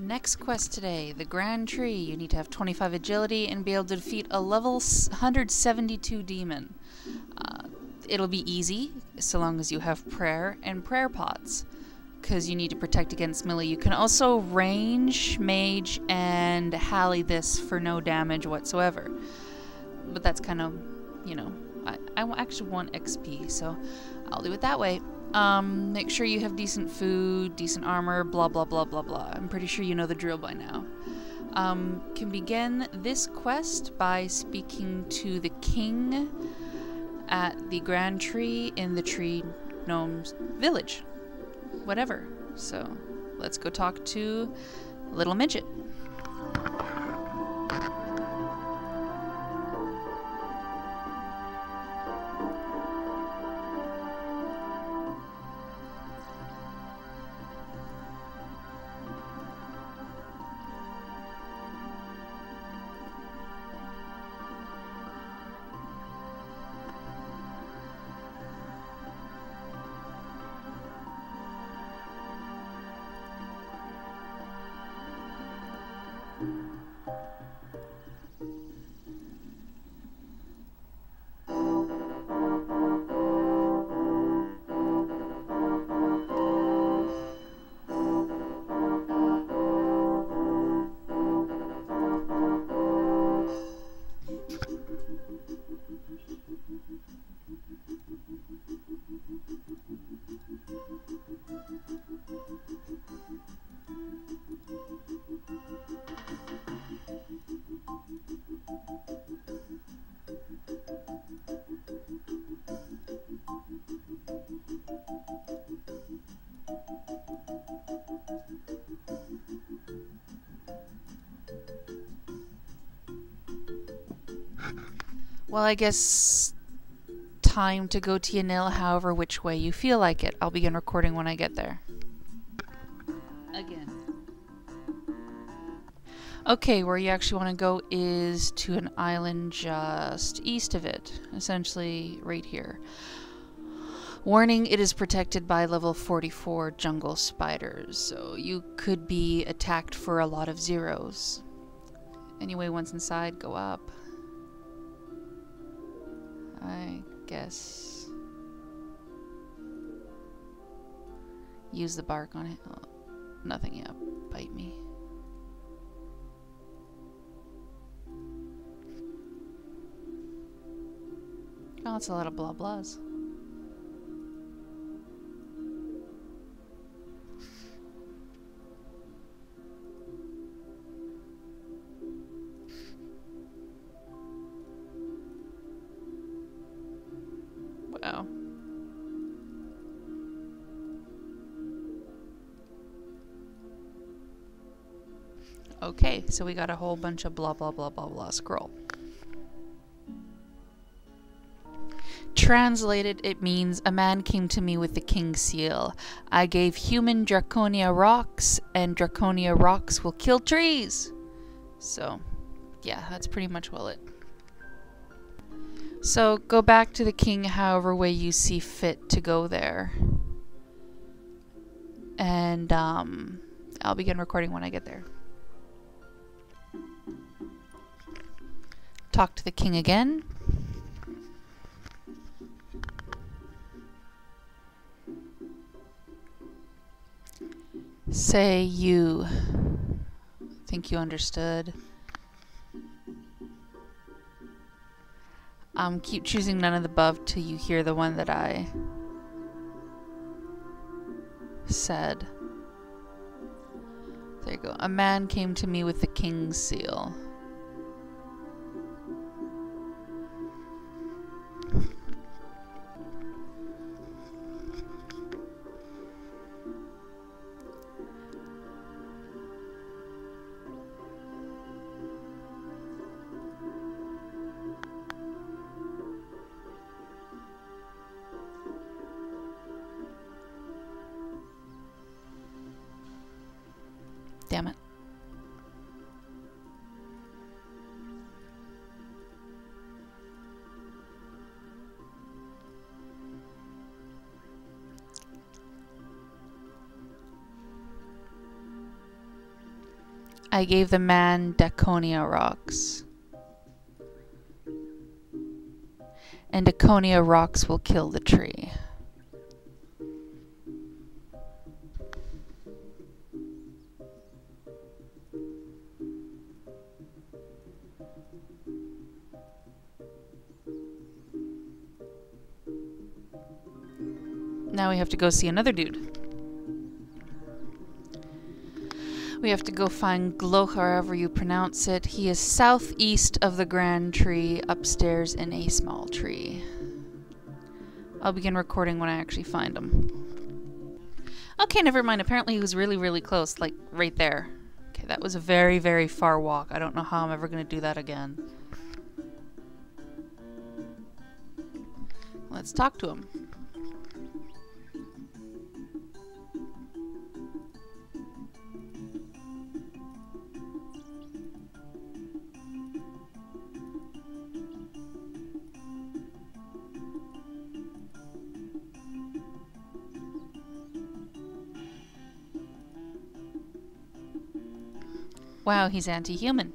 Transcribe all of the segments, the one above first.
Next quest today, the Grand Tree. You need to have 25 agility and be able to defeat a level 172 demon. It'll be easy, so long as you have prayer and prayer pots, because you need to protect against Millie. You can also range, mage, and Hallie this for no damage whatsoever. But that's kind of, you know, I actually want XP, so I'll do it that way. Make sure you have decent food, decent armor, blah blah blah blah blah. I'm pretty sure you know the drill by now. Can begin this quest by speaking to the king at the Grand Tree in the Tree Gnome's village. Whatever. So, let's go talk to Little Midget. Well, I guess time to go to Yanil, however which way you feel like it. I'll begin recording when I get there. Again. Okay, where you actually want to go is to an island just east of it. Essentially right here. Warning, it is protected by level 44 jungle spiders, so you could be attacked for a lot of zeros. Anyway, once inside, go up. I guess use the bark on it. Oh, nothing yet. Bite me. Oh, it's a lot of blah blahs. Okay, so we got a whole bunch of blah blah blah blah blah scroll. Translated, it means a man came to me with the king's seal. I gave human Draconia rocks, and Draconia rocks will kill trees. So, yeah, that's pretty much well it. So go back to the king however way you see fit to go there. And I'll begin recording when I get there. Talk to the king again. Say you. Think you understood. Keep choosing none of the above till you hear the one that I said. There you go. A man came to me with the king's seal. Damn it. I gave the man Draconia rocks. And Draconia rocks will kill the tree. Now we have to go see another dude. We have to go find Glough, however you pronounce it. He is southeast of the Grand Tree, upstairs in a small tree. I'll begin recording when I actually find him. Okay, never mind. Apparently he was really, really close, like right there. Okay, that was a very, very far walk. I don't know how I'm ever going to do that again. Let's talk to him. Wow, he's anti-human.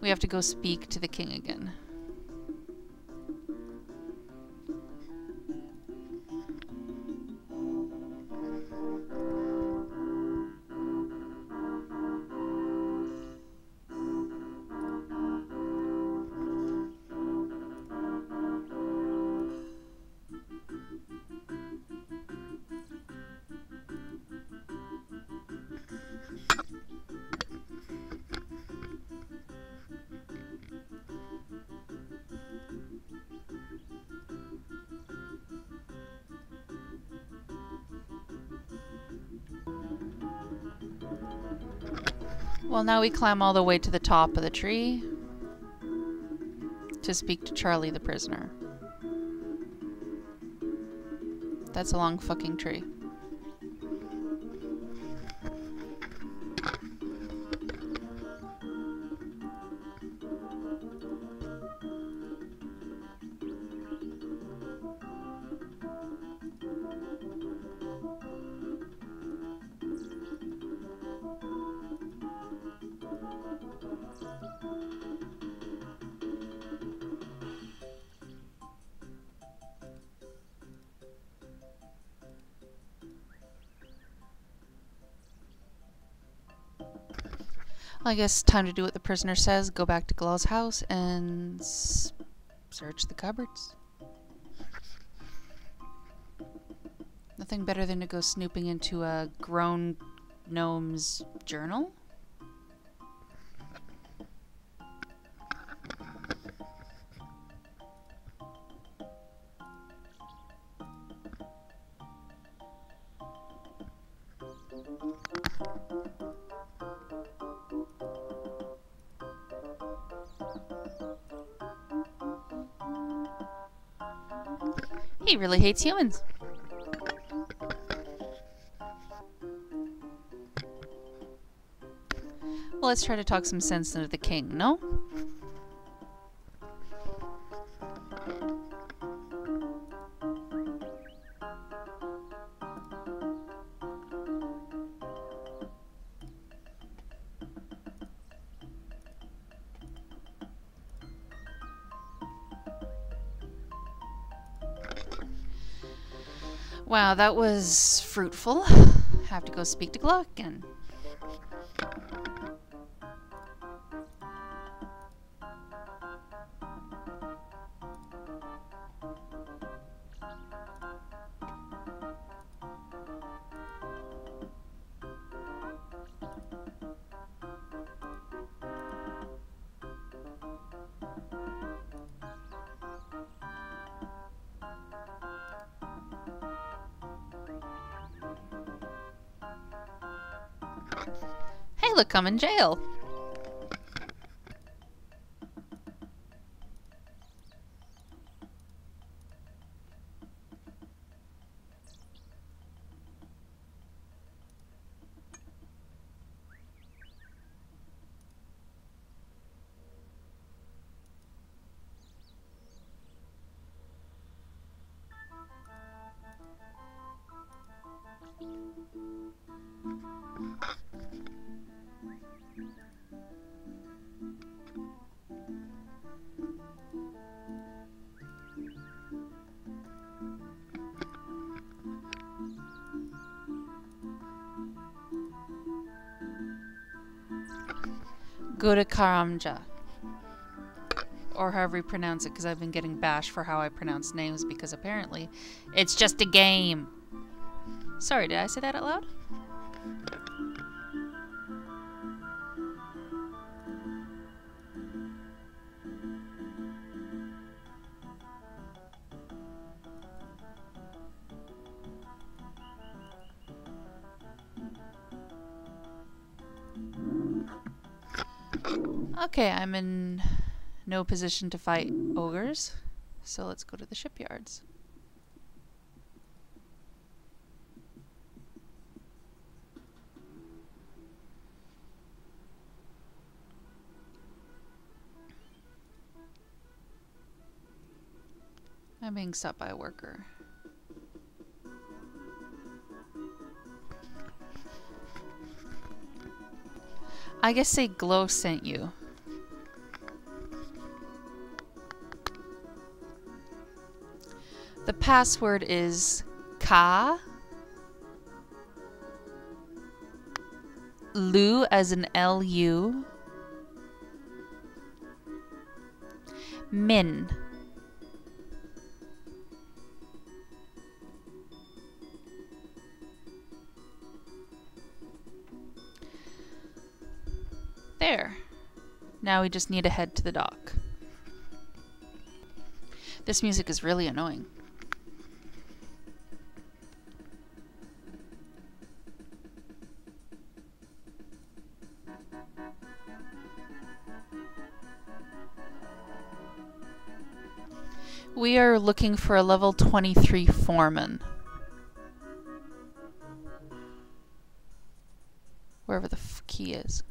We have to go speak to the king again. Well, now we climb all the way to the top of the tree to speak to Charlie the prisoner. That's a long fucking tree. I guess time to do what the prisoner says, go back to Gluck's house and search the cupboards. Nothing better than to go snooping into a grown gnome's journal. He really hates humans. Well, let's try to talk some sense into the king, no? Wow, that was fruitful. Have to go speak to Gluck again. Hey, look, I'm in jail. Go to Karamja. Or however you pronounce it, because I've been getting bashed for how I pronounce names, because apparently it's just a game. Sorry, did I say that out loud? Okay, I'm in no position to fight ogres, so let's go to the shipyards. I'm being stopped by a worker. I guess say Glough sent you. The password is Ka Lu, as in L-U, Min. There. Now we just need to head to the dock. This music is really annoying. We are looking for a level 23 foreman. Wherever the key is.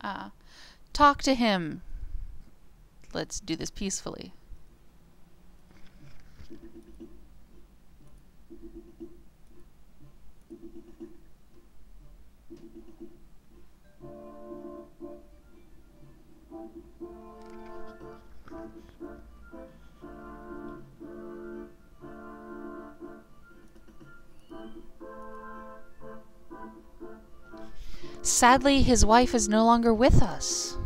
Ah. Talk to him. Let's do this peacefully. Sadly, his wife is no longer with us.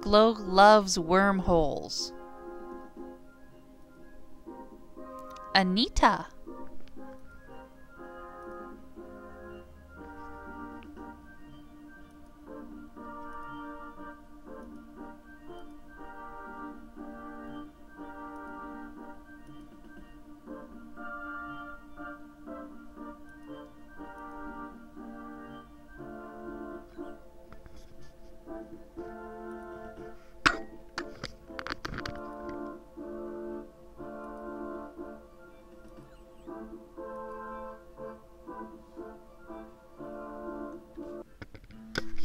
Glough loves wormholes. Anita.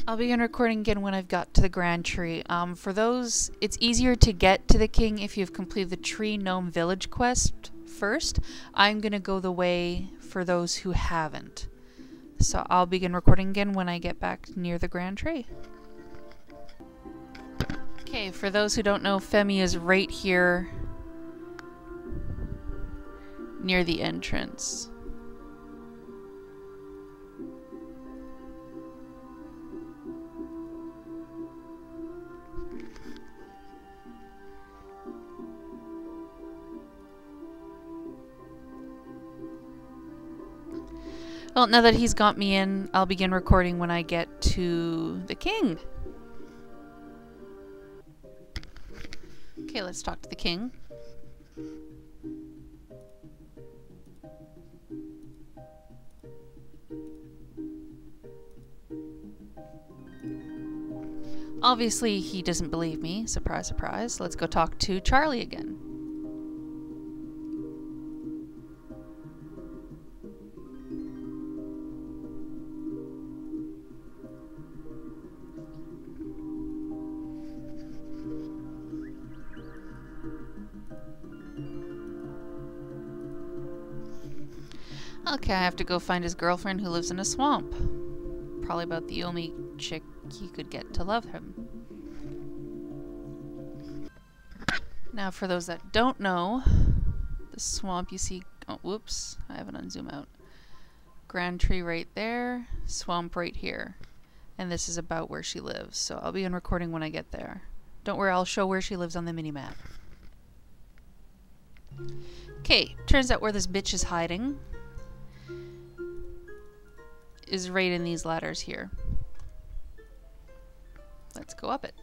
I'll begin recording again when I've got to the Grand Tree. For those, it's easier to get to the king if you've completed the Tree Gnome Village quest first. I'm gonna go the way for those who haven't. So I'll begin recording again when I get back near the Grand Tree. Okay, for those who don't know, Femi is right here near the entrance. Well, now that he's got me in, I'll begin recording when I get to the king. Okay, let's talk to the king. Obviously, he doesn't believe me. Surprise, surprise. Let's go talk to Charlie again. Okay, I have to go find his girlfriend who lives in a swamp. Probably about the only chick he could get to love him. Now for those that don't know, the swamp you see, oh whoops, I have an unzoom out. Grand tree right there, swamp right here. And this is about where she lives, so I'll be in recording when I get there. Don't worry, I'll show where she lives on the mini-map. Okay, turns out where this bitch is hiding is right in these ladders here. Let's go up it.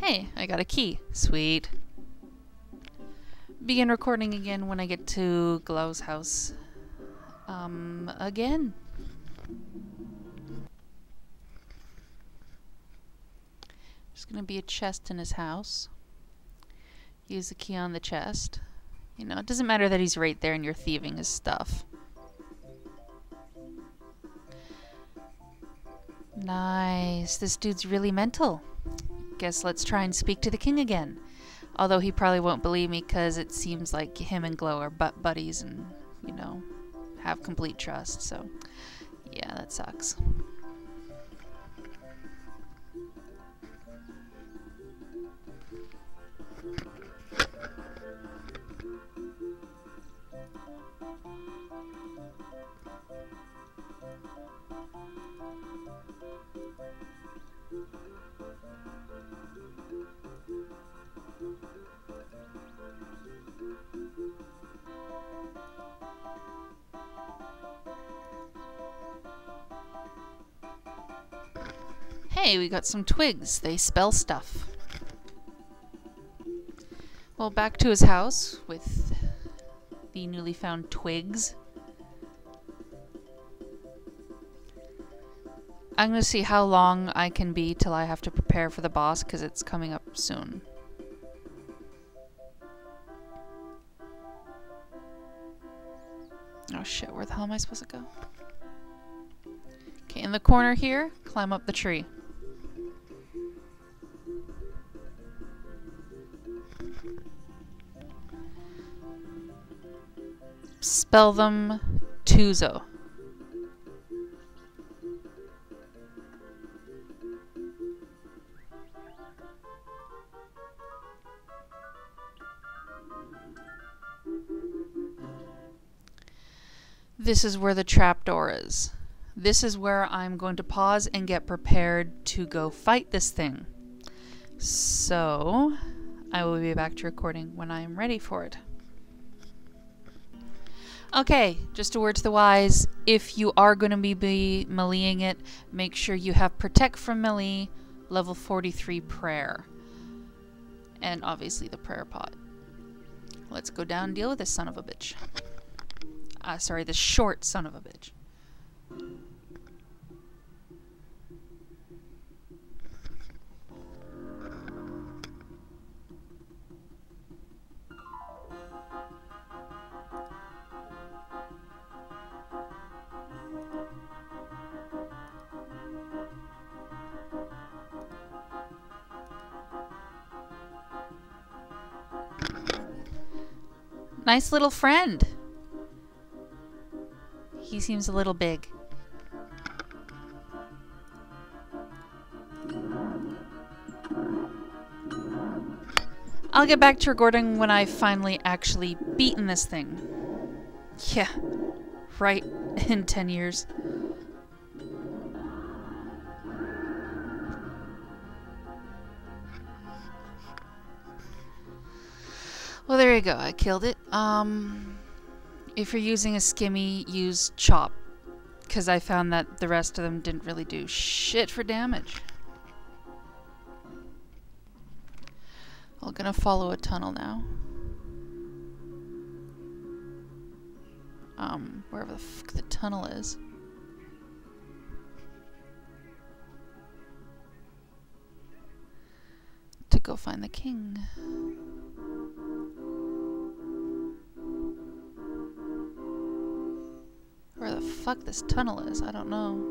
Hey, I got a key. Sweet. Begin recording again when I get to Glough's house. Again. There's gonna be a chest in his house. Use the key on the chest. You know, it doesn't matter that he's right there and you're thieving his stuff. Nice. This dude's really mental. Guess let's try and speak to the king again. Although he probably won't believe me because it seems like him and Glough are buddies and, you know, have complete trust, so yeah, that sucks. Hey, we got some twigs. They spell stuff. Well, back to his house with the newly found twigs. I'm gonna see how long I can be till I have to prepare for the boss because it's coming up soon. Oh shit, where the hell am I supposed to go? Okay, in the corner here, climb up the tree. Spell them Tuzo. This is where the trapdoor is. This is where I'm going to pause and get prepared to go fight this thing. So I will be back to recording when I am ready for it. Okay, just a word to the wise, if you are going to be meleeing it, make sure you have Protect from Melee, level 43 prayer. And obviously the prayer pot. Let's go down and deal with this son of a bitch. Sorry, this short son of a bitch. Nice little friend. He seems a little big. I'll get back to recording when I've finally actually beaten this thing. Yeah, right, in 10 years. Well, there you go, I killed it. If you're using a skimmy, use chop, because I found that the rest of them didn't really do shit for damage. I'm gonna follow a tunnel now. Wherever the fuck the tunnel is. To go find the king. Where the fuck this tunnel is, I don't know.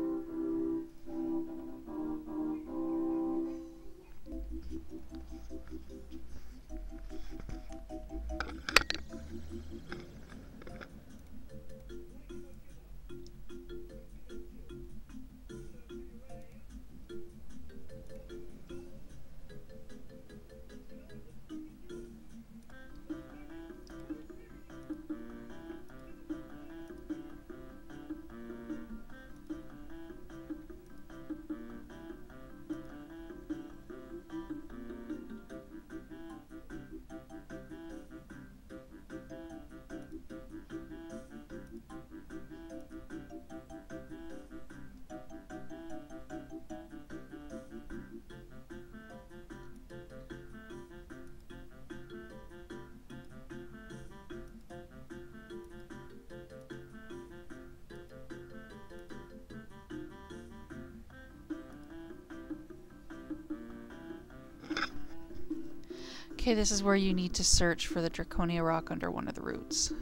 Okay, this is where you need to search for the Draconia rock under one of the roots.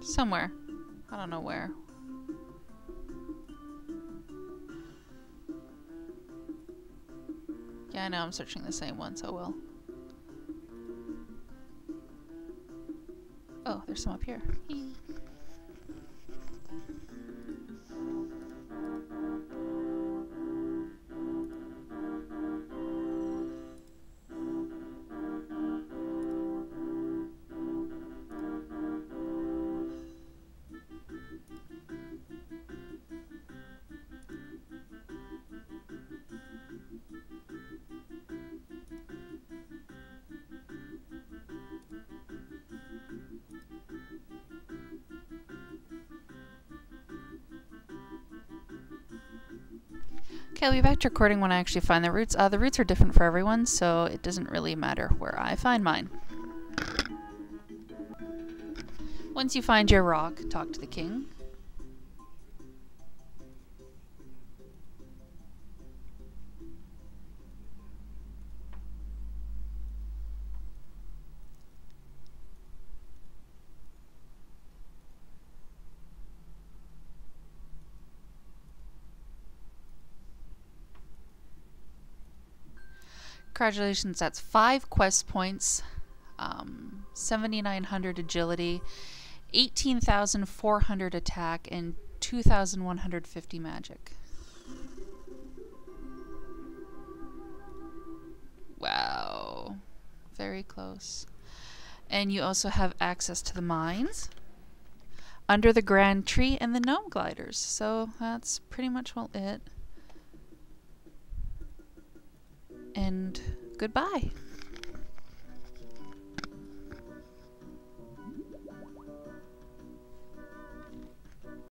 Somewhere. I don't know where. Yeah, I know I'm searching the same one, so well. Oh, there's some up here. Okay, I'll be back to recording when I actually find the roots. The roots are different for everyone, so it doesn't really matter where I find mine. Once you find your rock, talk to the king. Congratulations, that's 5 quest points, 7,900 agility, 18,400 attack, and 2,150 magic. Wow, very close. And you also have access to the mines, under the Grand Tree, and the gnome gliders, so that's pretty much all it. And goodbye.